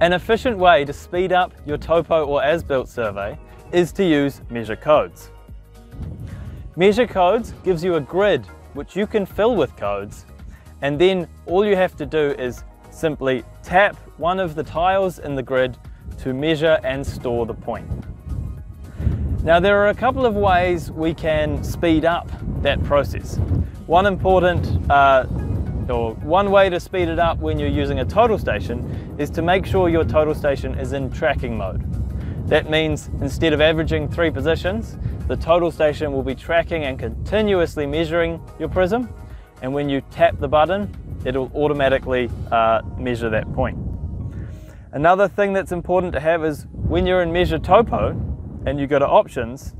An efficient way to speed up your topo or as-built survey is to use measure codes. Measure codes gives you a grid which you can fill with codes, and then all you have to do is simply tap one of the tiles in the grid to measure and store the point. Now, there are a couple of ways we can speed up that process. One way to speed it up when you're using a total station is to make sure your total station is in tracking mode. That means instead of averaging 3 positions, the total station will be tracking and continuously measuring your prism, and when you tap the button, it'll automatically measure that point. Another thing that's important to have is when you're in Measure Topo and you go to Options,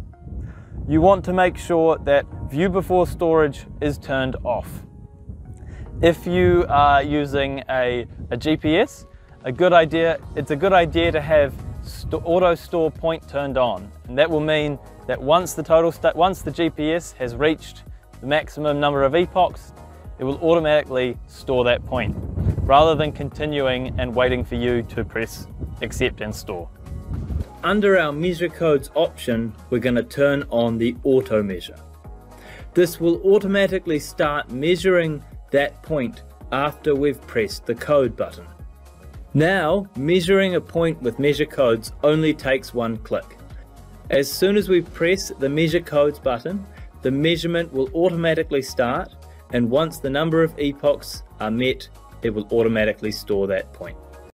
you want to make sure that View Before Storage is turned off. If you are using a GPS, it's a good idea to have auto store point turned on, and that will mean that once the GPS has reached the maximum number of epochs, it will automatically store that point, rather than continuing and waiting for you to press accept and store. Under our measure codes option, we're going to turn on the auto measure. This will automatically start measuring that point after we've pressed the code button. Now, measuring a point with measure codes only takes one click. As soon as we press the measure codes button, the measurement will automatically start, and once the number of epochs are met, it will automatically store that point.